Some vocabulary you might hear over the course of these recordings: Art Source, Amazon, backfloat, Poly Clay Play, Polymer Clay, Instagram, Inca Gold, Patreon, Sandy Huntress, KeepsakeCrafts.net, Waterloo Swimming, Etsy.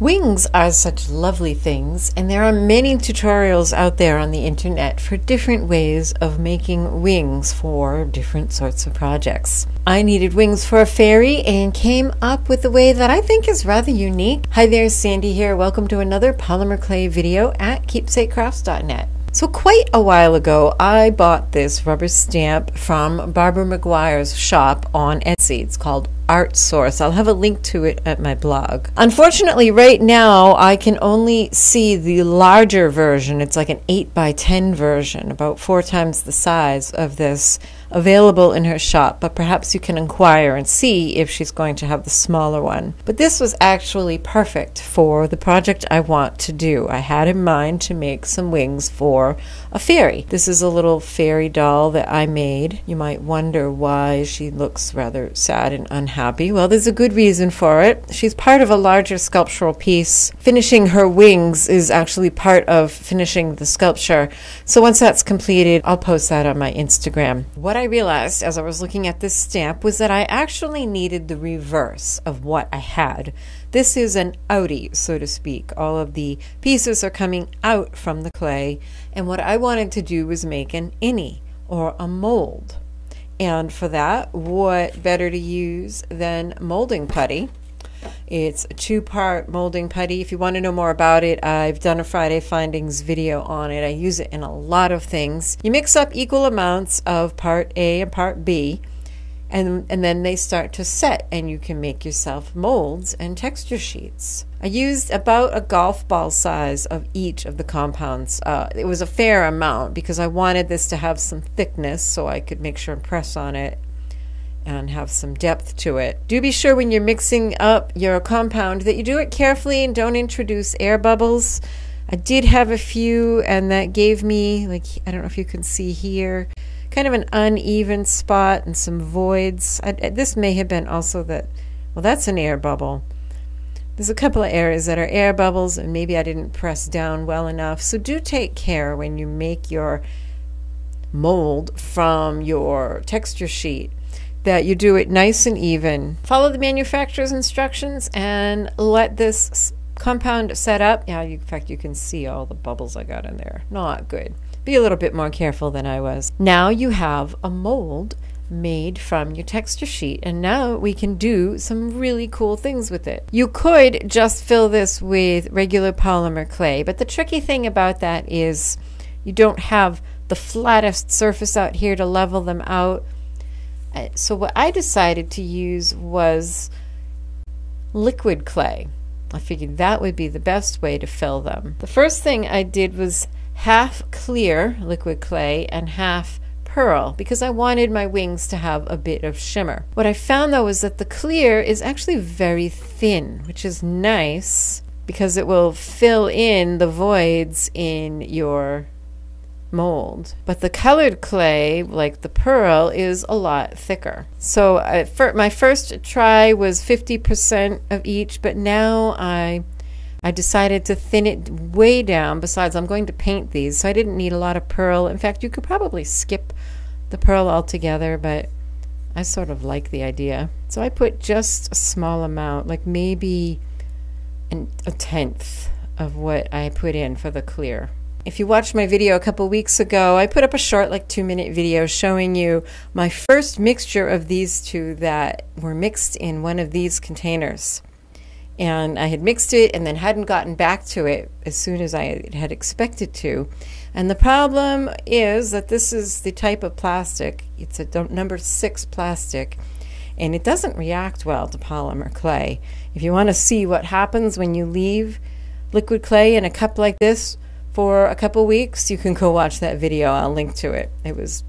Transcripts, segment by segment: Wings are such lovely things, and there are many tutorials out there on the internet for different ways of making wings for different sorts of projects. I needed wings for a fairy and came up with a way that I think is rather unique. Hi there, Sandy here. Welcome to another Polymer Clay video at KeepsakeCrafts.net. So quite a while ago, I bought this rubber stamp from Barbara McGuire's shop on Etsy. It's called Art Source. I'll have a link to it at my blog. Unfortunately, right now, I can only see the larger version. It's like an 8x10 version, about 4 times the size of this, available in her shop, but perhaps you can inquire and see if she's going to have the smaller one. But this was actually perfect for the project I want to do. I had in mind to make some wings for a fairy. This is a little fairy doll that I made. You might wonder why she looks rather sad and unhappy. Well, there's a good reason for it. She's part of a larger sculptural piece. Finishing her wings is actually part of finishing the sculpture. So once that's completed, I'll post that on my Instagram. What I realized as I was looking at this stamp was that I actually needed the reverse of what I had. This is an outie, so to speak. All of the pieces are coming out from the clay, and what I wanted to do was make an innie, or a mold. And for that, what better to use than molding putty? It's a 2-part molding putty. If you want to know more about it, I've done a Friday Findings video on it. I use it in a lot of things. You mix up equal amounts of part A and part B, and then they start to set, and you can make yourself molds and texture sheets. I used about a golf ball size of each of the compounds. It was a fair amount because I wanted this to have some thickness so I could make sure and press on it and have some depth to it. Do be sure when you're mixing up your compound that you do it carefully and don't introduce air bubbles. I did have a few, and that gave me, like, I don't know if you can see here, kind of an uneven spot and some voids. This may have been also that, well, that's an air bubble. There's a couple of areas that are air bubbles, and maybe I didn't press down well enough. So do take care when you make your mold from your texture sheet that you do it nice and even. Follow the manufacturer's instructions and let this compound set up. Yeah, in fact, you can see all the bubbles I got in there. Not good. Be a little bit more careful than I was. Now you have a mold made from your texture sheet, and now we can do some really cool things with it. You could just fill this with regular polymer clay, but the tricky thing about that is you don't have the flattest surface out here to level them out. So what I decided to use was liquid clay. I figured that would be the best way to fill them. The first thing I did was half clear liquid clay and half pearl, because I wanted my wings to have a bit of shimmer. What I found though is that the clear is actually very thin, which is nice because it will fill in the voids in your mold, but the colored clay, like the pearl, is a lot thicker. So my first try was 50% of each, but now I decided to thin it way down. Besides, I'm going to paint these, so I didn't need a lot of pearl. In fact, you could probably skip the pearl altogether, but I sort of like the idea. So I put just a small amount, like maybe a tenth of what I put in for the clear. If you watched my video a couple weeks ago, I put up a short, like 2-minute video showing you my first mixture of these two that were mixed in one of these containers. And I had mixed it and then hadn't gotten back to it as soon as I had expected to. And the problem is that this is the type of plastic, it's a number 6 plastic, and it doesn't react well to polymer clay. If you want to see what happens when you leave liquid clay in a cup like this for a couple weeks, you can go watch that video. I'll link to it. It was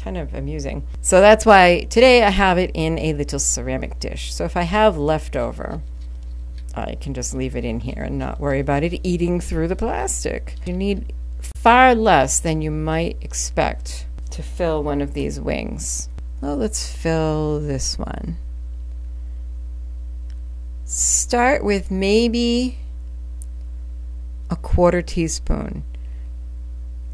kind of amusing. So that's why today I have it in a little ceramic dish. So if I have leftover, I can just leave it in here and not worry about it eating through the plastic. You need far less than you might expect to fill one of these wings. Well, let's fill this one. Start with maybe a quarter teaspoon.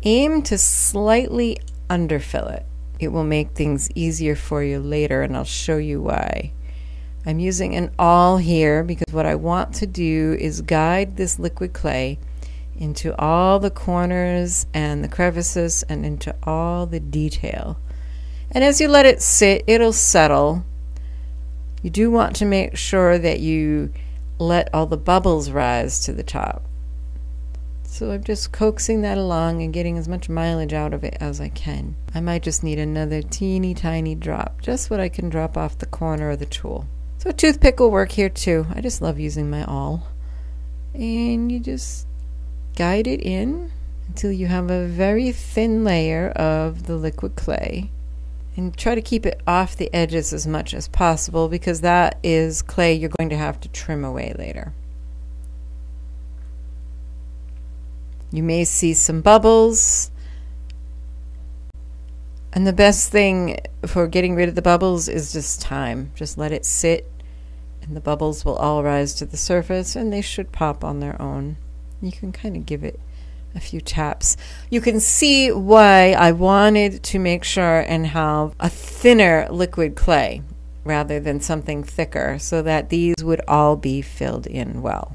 Aim to slightly underfill it. It will make things easier for you later, and I'll show you why. I'm using an awl here because what I want to do is guide this liquid clay into all the corners and the crevices and into all the detail. And as you let it sit, it'll settle. You do want to make sure that you let all the bubbles rise to the top. So I'm just coaxing that along and getting as much mileage out of it as I can. I might just need another teeny tiny drop, just what I can drop off the corner of the tool. So a toothpick will work here too. I just love using my awl. And you just guide it in until you have a very thin layer of the liquid clay. And try to keep it off the edges as much as possible because that is clay you're going to have to trim away later. You may see some bubbles, and the best thing for getting rid of the bubbles is just time. Just let it sit, and the bubbles will all rise to the surface, and they should pop on their own. You can kind of give it a few taps. You can see why I wanted to make sure and have a thinner liquid clay rather than something thicker so that these would all be filled in well.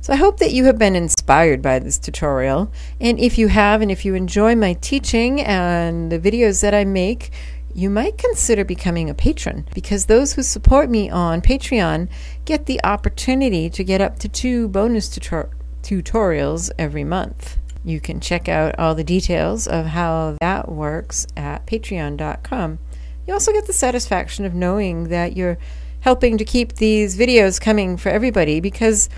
So I hope that you have been inspired by this tutorial, and if you have, and if you enjoy my teaching and the videos that I make, you might consider becoming a patron, because those who support me on Patreon get the opportunity to get up to 2 bonus tutorials every month. You can check out all the details of how that works at patreon.com. You also get the satisfaction of knowing that you're helping to keep these videos coming for everybody, because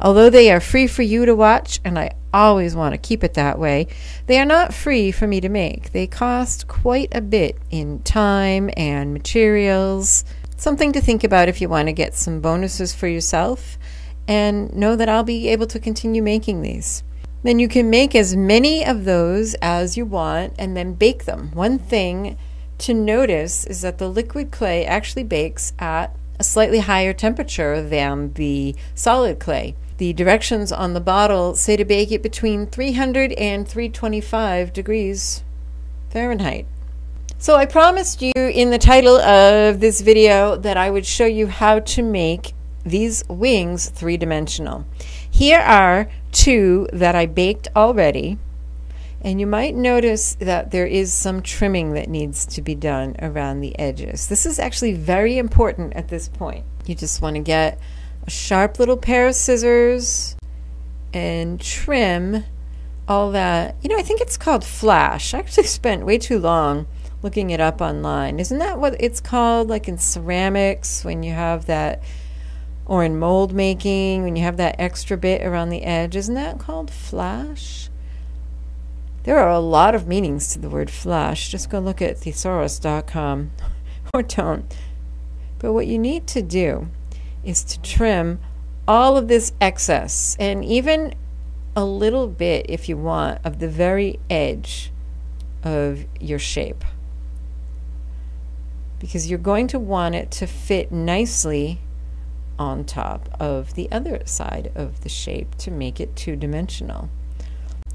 although they are free for you to watch, and I always want to keep it that way, they are not free for me to make. They cost quite a bit in time and materials. Something to think about if you want to get some bonuses for yourself, and know that I'll be able to continue making these. Then you can make as many of those as you want and then bake them. One thing to notice is that the liquid clay actually bakes at a slightly higher temperature than the solid clay. The directions on the bottle say to bake it between 300 and 325 degrees Fahrenheit. So I promised you in the title of this video that I would show you how to make these wings three-dimensional. Here are 2 that I baked already, and you might notice that there is some trimming that needs to be done around the edges. This is actually very important at this point. You just want to get a sharp little pair of scissors and trim all that. You know, I think it's called flash. I actually spent way too long looking it up online. Isn't that what it's called, like in ceramics, when you have that, or in mold making, when you have that extra bit around the edge? Isn't that called flash? There are a lot of meanings to the word flash. Just go look at thesaurus.com or don't. But what you need to do is to trim all of this excess, and even a little bit, if you want, of the very edge of your shape, because you're going to want it to fit nicely on top of the other side of the shape to make it two-dimensional.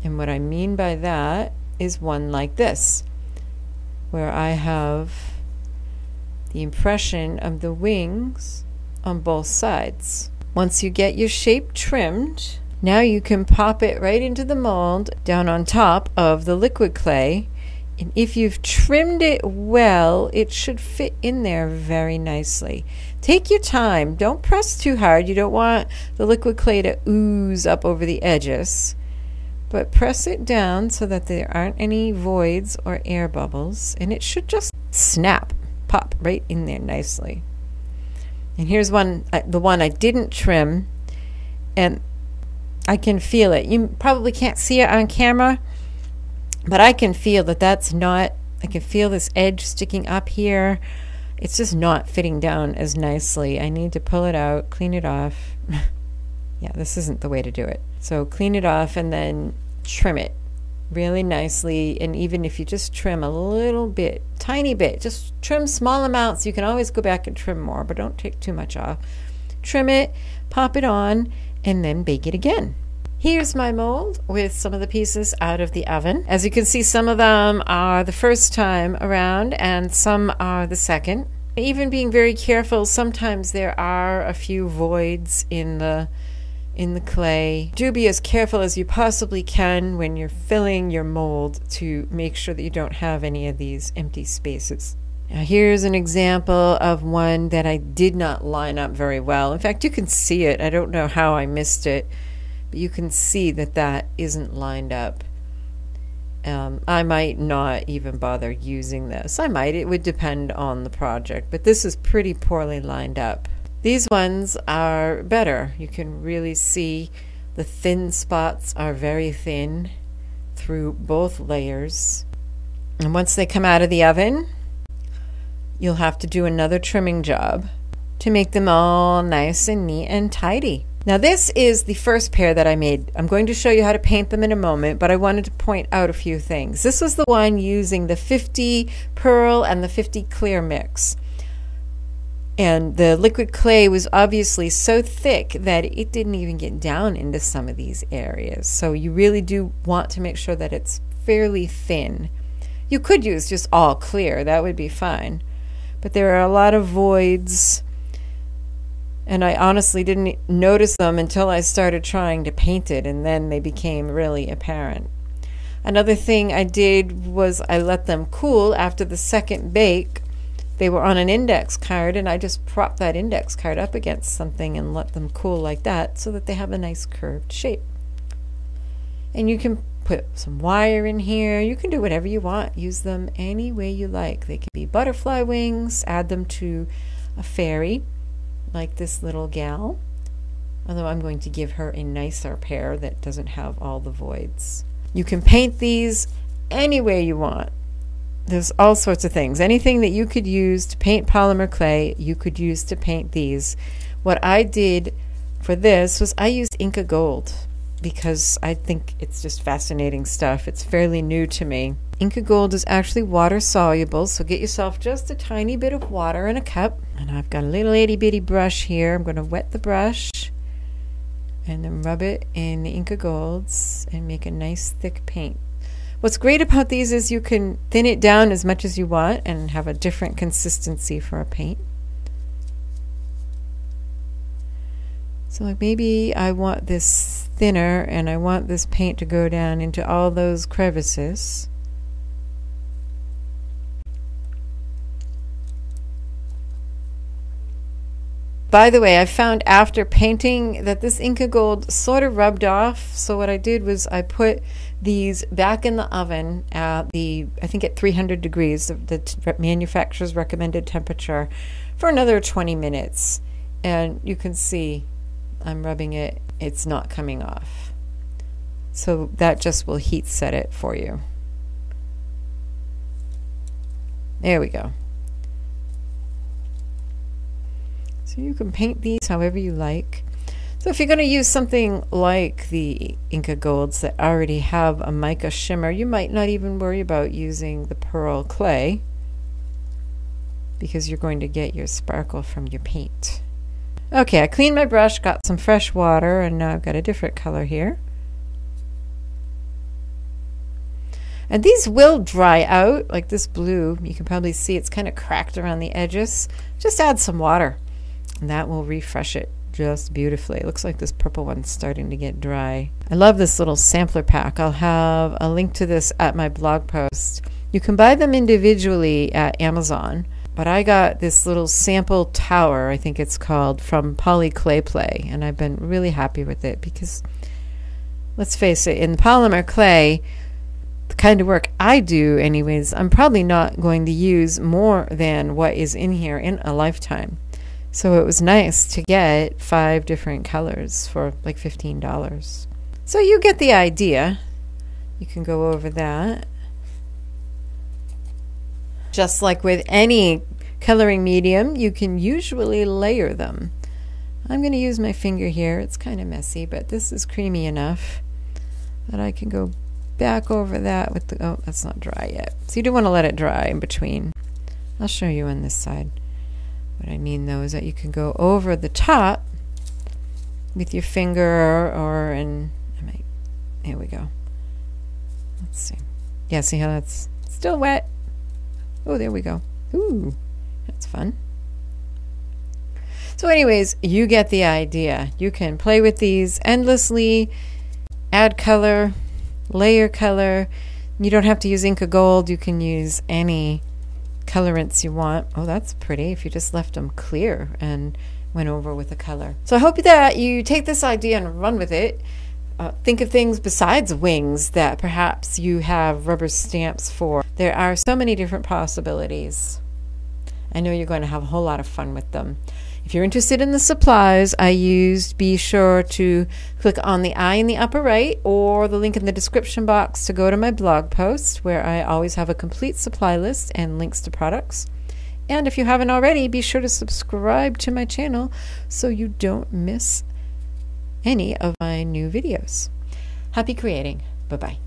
And what I mean by that is one like this, where I have the impression of the wings on both sides. Once you get your shape trimmed, now you can pop it right into the mold down on top of the liquid clay, and if you've trimmed it well, it should fit in there very nicely. Take your time. Don't press too hard. You don't want the liquid clay to ooze up over the edges. But press it down so that there aren't any voids or air bubbles, and it should just snap, pop right in there nicely. And here's one, the one I didn't trim, and I can feel it. You probably can't see it on camera, but I can feel that that's not, I can feel this edge sticking up here. It's just not fitting down as nicely. I need to pull it out, clean it off. Yeah, this isn't the way to do it. So clean it off and then trim it really nicely. And even if you just trim a little bit, tiny bit, just trim small amounts. You can always go back and trim more, but don't take too much off. Trim it, pop it on, and then bake it again. Here's my mold with some of the pieces out of the oven. As you can see, some of them are the first time around and some are the second. even being very careful, sometimes there are a few voids in the clay. Do be as careful as you possibly can when you're filling your mold to make sure that you don't have any of these empty spaces. Now here's an example of one that I did not line up very well. In fact, you can see it. I don't know how I missed it, but you can see that that isn't lined up. I might not even bother using this. I might. It would depend on the project, but this is pretty poorly lined up. These ones are better. You can really see the thin spots are very thin through both layers. And once they come out of the oven, you'll have to do another trimming job to make them all nice and neat and tidy. Now this is the first pair that I made. I'm going to show you how to paint them in a moment, but I wanted to point out a few things. This was the one using the 50 pearl and the 50 clear mix. And the liquid clay was obviously so thick that it didn't even get down into some of these areas. So you really do want to make sure that it's fairly thin. You could use just all clear, that would be fine. But there are a lot of voids, and I honestly didn't notice them until I started trying to paint it, and then they became really apparent. Another thing I did was I let them cool after the second bake. They were on an index card, and I just propped that index card up against something and let them cool like that so that they have a nice curved shape. And you can put some wire in here. You can do whatever you want. Use them any way you like. They can be butterfly wings. Add them to a fairy, like this little gal, although I'm going to give her a nicer pair that doesn't have all the voids. You can paint these any way you want. There's all sorts of things. Anything that you could use to paint polymer clay, you could use to paint these. What I did for this was I used Inca Gold because I think it's just fascinating stuff. It's fairly new to me. Inca Gold is actually water soluble, so get yourself just a tiny bit of water in a cup. And I've got a little itty bitty brush here. I'm going to wet the brush and then rub it in the Inca Golds and make a nice thick paint. What's great about these is you can thin it down as much as you want and have a different consistency for a paint. So like maybe I want this thinner and I want this paint to go down into all those crevices. By the way, I found after painting that this Inca Gold sort of rubbed off, so what I did was I put these back in the oven at I think at 300 degrees, the manufacturer's recommended temperature, for another 20 minutes. And you can see I'm rubbing it, it's not coming off. So that just will heat set it for you. There we go. So you can paint these however you like. So if you're going to use something like the Inca Golds that already have a mica shimmer, you might not even worry about using the pearl clay because you're going to get your sparkle from your paint. Okay, I cleaned my brush, got some fresh water, and now I've got a different color here. And these will dry out, like this blue. You can probably see it's kind of cracked around the edges. Just add some water. And that will refresh it just beautifully. It looks like this purple one's starting to get dry. I love this little sampler pack. I'll have a link to this at my blog post. You can buy them individually at Amazon, but I got this little sample tower, I think it's called, from Poly Clay Play, and I've been really happy with it because, let's face it, in polymer clay, the kind of work I do anyways, I'm probably not going to use more than what is in here in a lifetime. So it was nice to get 5 different colors for like $15. So you get the idea. You can go over that. Just like with any coloring medium, you can usually layer them. I'm going to use my finger here. It's kind of messy, but this is creamy enough that I can go back over that with the... Oh, that's not dry yet. So you do want to let it dry in between. I'll show you on this side. What I mean, though, is that you can go over the top with your finger or here we go. Let's see. Yeah, see how that's still wet? Oh, there we go. Ooh, That's fun. So anyways, you get the idea. You can play with these endlessly, add color, layer color. You don't have to use Inca Gold. You can use any colorants you want. Oh, that's pretty if you just left them clear and went over with a color. So I hope that you take this idea and run with it. Think of things besides wings that perhaps you have rubber stamps for. There are so many different possibilities. I know you're going to have a whole lot of fun with them. If you're interested in the supplies I used, be sure to click on the eye in the upper right or the link in the description box to go to my blog post where I always have a complete supply list and links to products. And if you haven't already, be sure to subscribe to my channel so you don't miss any of my new videos. Happy creating. Bye-bye.